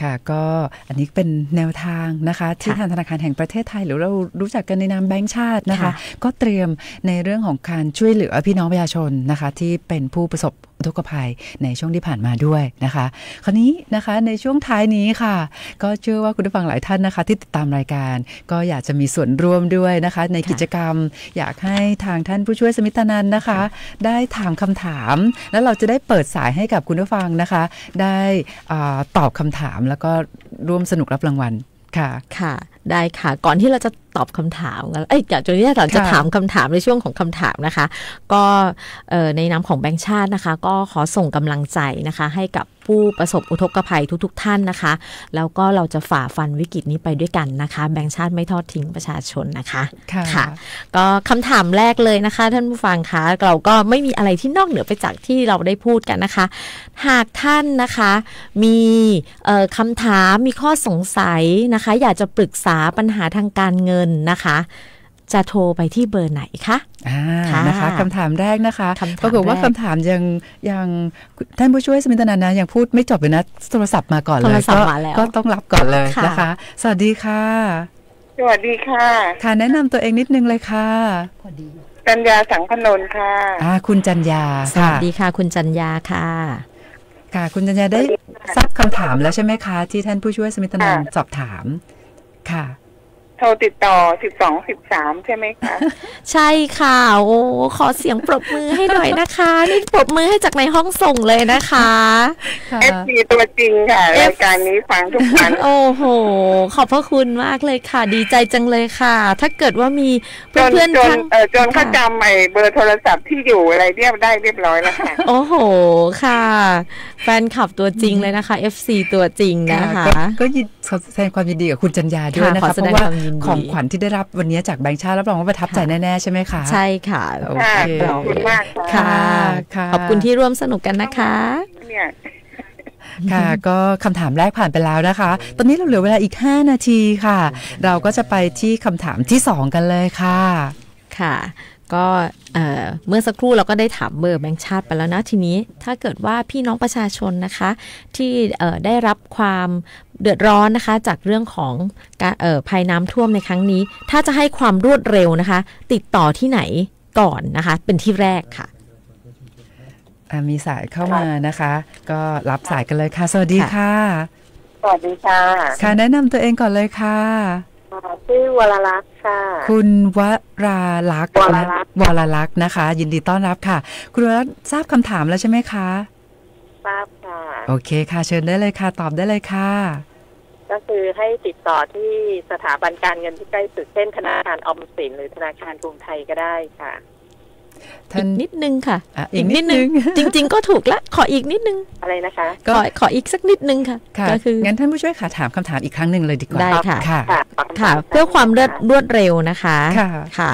ค่ะก็อันนี้เป็นแนวทางนะคะที่ทางธนาคารแห่งประเทศไทยหรือเรารู้จักกันในนามแบงก์ชาตินะคะก็เตรียมในเรื่องของการช่วยเหลือพี่น้องประชาชนนะคะที่เป็นผู้ประสบอุทกภัยในช่วงที่ผ่านมาด้วยนะคะคราวนี้นะคะในช่วงท้ายนี้ค่ะก็เชื่อว่าคุณผู้ฟังหลายท่านนะคะที่ติดตามรายการก็อยากจะมีส่วนร่วมด้วยนะคะในกิจกรรมอยากให้ทางท่านผู้ช่วยสมิตนันท์นะคะได้ถามคำถามแล้วเราจะได้เปิดสายให้กับคุณผู้ฟังนะคะได้ตอบคำถามแล้วก็ร่วมสนุกรับรางวัลค่ะค่ะ ได้ค่ะก่อนที่เราจะตอบคำถามกันเอ้ยก่อนที่เราจะถามคำถามในช่วงของคำถามนะคะก็ในนามของแบงก์ชาตินะคะก็ขอส่งกำลังใจนะคะให้กับผู้ประสบอุทกภัยทุกๆท่านนะคะแล้วก็เราจะฝ่าฟันวิกฤตนี้ไปด้วยกันนะคะแบงก์ชาติไม่ทอดทิ้งประชาชนนะคะค่ะก็คำถามแรกเลยนะคะท่านผู้ฟังคะเราก็ไม่มีอะไรที่นอกเหนือไปจากที่เราได้พูดกันนะคะหากท่านนะคะมีคำถามมีข้อสงสัยนะคะอยากจะปรึกษาปัญหาทางการเงินนะคะจะโทรไปที่เบอร์ไหนคะนะคะคำถามแรกนะคะปรากฏว่าคำถามยังยังท่านผู้ช่วยสมินทนันนะยังพูดไม่จบเลยนะโทรศัพท์มาก่อนเลยก็ต้องรับก่อนเลยนะคะสวัสดีค่ะสวัสดีค่ะค่ะแนะนำตัวเองนิดนึงเลยค่ะจัญญาสังขนนท์ค่ะคุณจัญญาสวัสดีค่ะคุณจัญญาค่ะค่ะคุณจัญญาได้ทราบคำถามแล้วใช่ไหมคะที่ท่านผู้ช่วยสมินทนันสอบถามค่ะโทรติดต่อสิบสอง สิบสามใช่ไหมคะใช่ค่ะโอ้ขอเสียงปรบมือให้หน่อยนะคะนี่ปรบมือให้จากในห้องส่งเลยนะคะเอฟซีตัวจริงค่ะรายการนี้ฟังทุกวันโอ้โหขอบพระคุณมากเลยค่ะดีใจจังเลยค่ะถ้าเกิดว่ามีเพื่อนๆจนเออจนเขาจำไอ้เบอร์โทรศัพท์ที่อยู่อะไรเรียบได้เรียบร้อยแล้วค่ะโอ้โหค่ะแฟนคลับตัวจริงเลยนะคะ เอฟ ซี ตัวจริงนะคะก็ยินแสดงความยินดีกับคุณจัญญาด้วยนะคะเพราะว่าของขวัญที่ได้รับวันนี้จากแบงก์ชาติรับรองว่าประทับใจแน่ๆใช่ไหมคะใช่ค่ะโอเคขอบคุณมากค่ะขอบคุณที่ร่วมสนุกกันนะคะค่ะก็คำถามแรกผ่านไปแล้วนะคะตอนนี้เราเหลือเวลาอีกห้านาทีค่ะเราก็จะไปที่คำถามที่สองกันเลยค่ะค่ะก็เมื่อสักครู่เราก็ได้ถามเบอร์แบงก์ชาติไปแล้วนะทีนี้ถ้าเกิดว่าพี่น้องประชาชนนะคะที่ได้รับความเดือดร้อนนะคะจากเรื่องของภัยน้ำท่วมในครั้งนี้ถ้าจะให้ความรวดเร็วนะคะติดต่อที่ไหนก่อนนะคะเป็นที่แรกค่ะมีสายเข้ามานะคะก็รับสายกันเลยค่ะสวัสดีค่ะสวัสดีค่ะค่ะแนะนำตัวเองก่อนเลยค่ะชื่อวรลักษณ์ค่ะคุณวราลักษณ์วรลักษณ์นะคะยินดีต้อนรับค่ะคุณวรลักษณ์ทราบคำถามแล้วใช่ไหมคะทราบค่ะโอเคค่ะเชิญได้เลยค่ะตอบได้เลยค่ะก็คือให้ติดต่อที่สถาบันการเงินที่ใกล้สุดเช่นธนาคารออมสินหรือธนาคารกรุงไทยก็ได้ค่ะอีกนิดนึงค่ะอีกนิดนึงจริงๆก็ถูกละขออีกนิดนึงอะไรนะคะก็ขออีกสักนิดนึงค่ะก็คืองั้นท่านผู้ช่วยค่ะถามคำถามอีกครั้งหนึ่งเลยดีกว่าได้ค่ะค่ะเพื่อความรวดเร็วนะคะค่ะ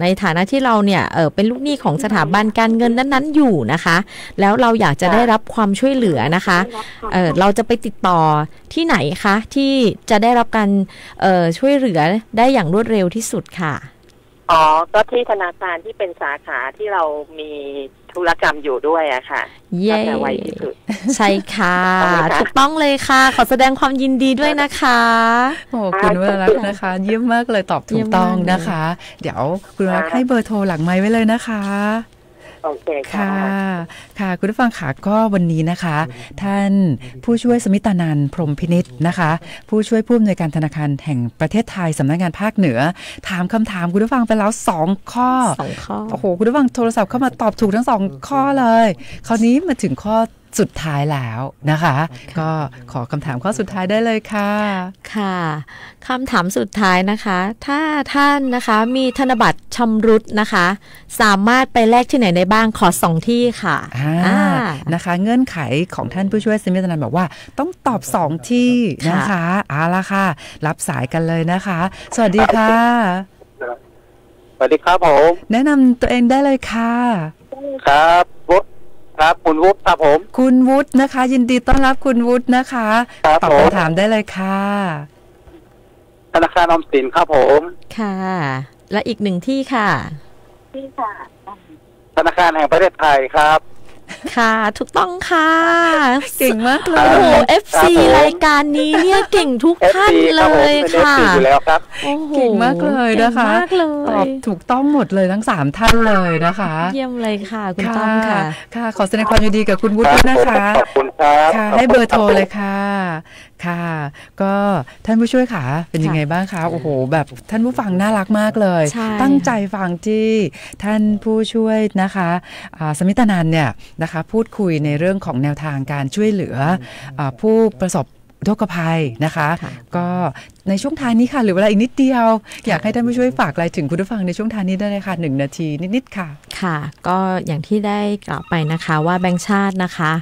ในฐานะที่เราเนี่ยเออเป็นลูกหนี้ของสถาบันการเงินนั้นๆอยู่นะคะแล้วเราอยากจะได้รับความช่วยเหลือนะคะเออเราจะไปติดต่อที่ไหนคะที่จะได้รับการเออช่วยเหลือได้อย่างรวดเร็วที่สุดค่ะอ๋อก็ที่ธนาคารที่เป็นสาขาที่เรามีธุรกรรมอยู่ด้วยอะค่ะก็จะไวที่สุดใช่ค่ะถูกต้องเลยค่ะขอแสดงความยินดีด้วยนะคะโอ้คุณวรลักษณ์นะคะเยี่ยมมากเลยตอบถูกต้องนะคะเดี๋ยวคุณวรลักษณ์ให้เบอร์โทรหลังไมค์ไว้เลยนะคะโอเคค่ะค่ะคุณผู้ฟังค่ะก็วันนี้นะคะท่านผู้ช่วยสมิตานันท์พรหมพินิจนะคะผู้ช่วยผู้อำนวยการธนาคารแห่งประเทศไทยสำนักงานภาคเหนือถามคำถามคุณผู้ฟังไปแล้วสองข้อโอ้โหคุณผู้ฟังโทรศัพท์เข้ามาตอบถูกทั้งสองข้อเลยคราวนี้มาถึงข้อสุดท้ายแล้วนะคะก็ขอคำถามข้อสุดท้ายได้เลยค่ะค่ะคำถามสุดท้ายนะคะถ้าท่านนะคะมีธนบัตรชำรุดนะคะสามารถไปแลกที่ไหนได้บ้างขอสองที่ค่ะนะคะเงื่อนไขของท่านผู้ช่วยสมิตานันท์บอกว่าต้องตอบสองที่นะคะเอาละค่ะรับสายกันเลยนะคะสวัสดีค่ะสวัสดีครับผมแนะนำตัวเองได้เลยค่ะครับครับคุณวุฒิครับผมคุณวุฒินะคะยินดีต้อนรับคุณวุฒินะคะตอบคำถามได้เลยค่ะธนาคารออมสินครับผมค่ะและอีกหนึ่งที่ค่ะที่ค่ะธนาคารแห่งประเทศไทยครับค่ะถูกต้องค่ะเก่งมากเลยโอ้โห เอฟ ซี รายการนี้เนี่ยเก่งทุกท่านเลยค่ะเก่งมากเลยนะคะตอบถูกต้องหมดเลยทั้งสามท่านเลยนะคะเยี่ยมเลยค่ะคุณต้อมค่ะค่ะขอแสดงความยินดีกับคุณวุฒินะคะขอบคุณครับค่ะให้เบอร์โทรเลยค่ะค่ะก็ท่านผู้ช่วยค่ะเป็นยังไงบ้างคะโอ้โหแบบท่านผู้ฟังน่ารักมากเลยตั้งใจฟังที่ท่านผู้ช่วยนะคะสมิตานันท์เนี่ยนะคะพูดคุยในเรื่องของแนวทางการช่วยเหลือผู้ประสบ โรคภัยนะคะก็ในช่วงท้ายนี้ค่ะหรือเวลาอีกนิดเดียวอยากให้ท่านผู้ช่วยฝากอะไรถึงคุณผู้ฟังในช่วงท้ายนี้ได้เลยค่ะหนึ่งนาทีนิดๆค่ะค่ะก็อย่างที่ได้กล่าวไปนะคะว่าแบงก์ชาตินะคะ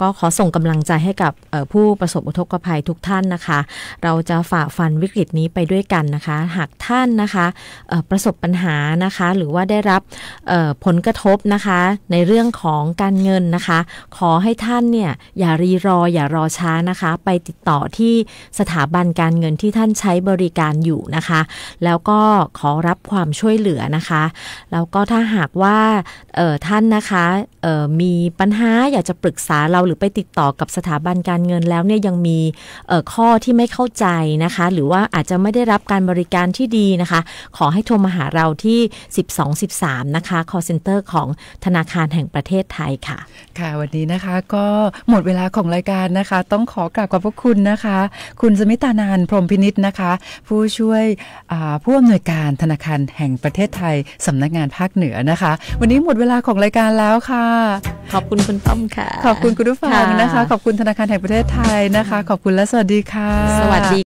ก็ขอส่งกำลังใจให้กับผู้ประสบอุทกภัยทุกท่านนะคะเราจะฝ่าฟันวิกฤตนี้ไปด้วยกันนะคะหากท่านนะคะประสบปัญหานะคะหรือว่าได้รับผลกระทบนะคะในเรื่องของการเงินนะคะขอให้ท่านเนี่ยอย่ารีรออย่ารอช้านะคะไปติดต่อที่สถาบันการเงินที่ท่านใช้บริการอยู่นะคะแล้วก็ขอรับความช่วยเหลือนะคะแล้วก็ถ้าหากว่าเอ่อท่านนะคะเอ่อมีปัญหาอยากจะปรึกษาเราหรือไปติดต่อกับสถาบันการเงินแล้วเนี่ยยังมีเอ่อข้อที่ไม่เข้าใจนะคะหรือว่าอาจจะไม่ได้รับการบริการที่ดีนะคะขอให้โทรมาหาเราที่สิบสอง สิบสามนะคะ call center ของธนาคารแห่งประเทศไทยค่ะค่ะวันนี้นะคะก็หมดเวลาของรายการนะคะต้องขอกราบขอบพระคุณนะคะคุณสมิตานานพรหมพินิจนะคะผู้ช่วยผู้อำนวยการธนาคารแห่งประเทศไทยสำนักงานภาคเหนือนะคะวันนี้หมดเวลาของรายการแล้วค่ะขอบคุณคุณต้อมค่ะขอบคุณคุณผู้ฟังนะคะขอบคุณธนาคารแห่งประเทศไทยนะคะขอบคุณและสวัสดีค่ะสวัสดี